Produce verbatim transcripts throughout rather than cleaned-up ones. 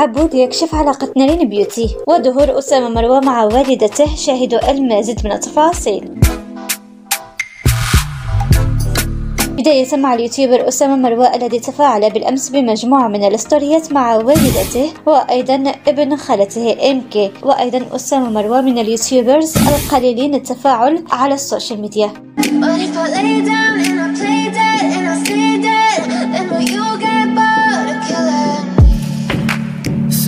عبود يكشف علاقة نارين بيوتي وظهور أسامة مروة مع والدته شاهد المزيد من التفاصيل. بداية مع اليوتيوبر أسامة مروة الذي تفاعل بالأمس بمجموعة من الستوريات مع والدته وأيضا ابن خالته إمكي. وأيضا أسامة مروة من اليوتيوبرز القليلين التفاعل على السوشيال ميديا.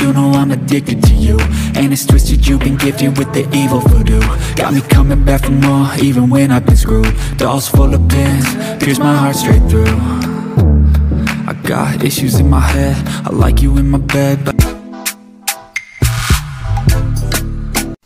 You know I'm addicted to you. And it's twisted, you've been gifted with the evil voodoo. Got me coming back for more, even when I've been screwed. Dolls full of pins, pierce my heart straight through. I got issues in my head, I like you in my bed but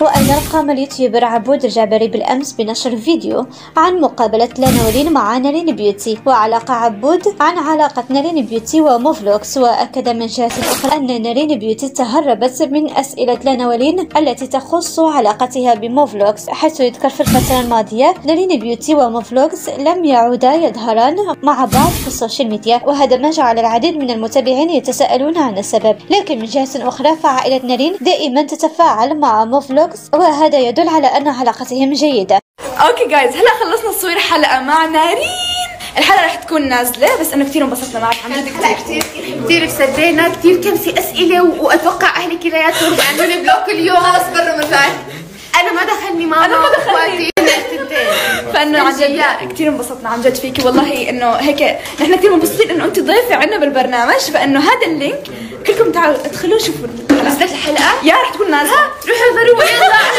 وأيضا قام اليوتيوبر عبود جابري بالأمس بنشر فيديو عن مقابلة نارين مع نارين بيوتي وعلاقة عبود عن علاقة نارين بيوتي وموفلوكس. وأكد من جهة أخرى أن نارين بيوتي تهربت من أسئلة نارين التي تخص علاقتها بموفلوكس، حيث يذكر في الفترة الماضية نارين بيوتي وموفلوكس لم يعودا يظهران مع بعض في السوشيال ميديا، وهذا ما جعل العديد من المتابعين يتساءلون عن السبب. لكن من جهة أخرى فعائلة نارين دائما تتفاعل مع موفلوكس، وهذا يدل على أن علاقتهم جيدة. اوكي جايز، هلا خلصنا تصوير حلقة مع نارين. الحلقة راح تكون نازلة، بس أنا كثير انبسطنا معك، عملت كثير كثير كثير صدقنا كثير كم سي أسئلة، وأتوقع أهلي كلياتهم عملوني بلوك اليوم. خلص برا من بعد، أنا ما دخلني ماما، أنا ما دخلني فأنا عن جد كثير انبسطنا عن جد فيكي والله. إنه هيك نحن كثير مبسوطين إنه أنت ضيفة عندنا بالبرنامج، فإنه هذا اللينك كلكم تعالوا ادخلوا شوفوا نزلت الحلقة، يا رح تكون نازلة، روحوا احضروها يلا.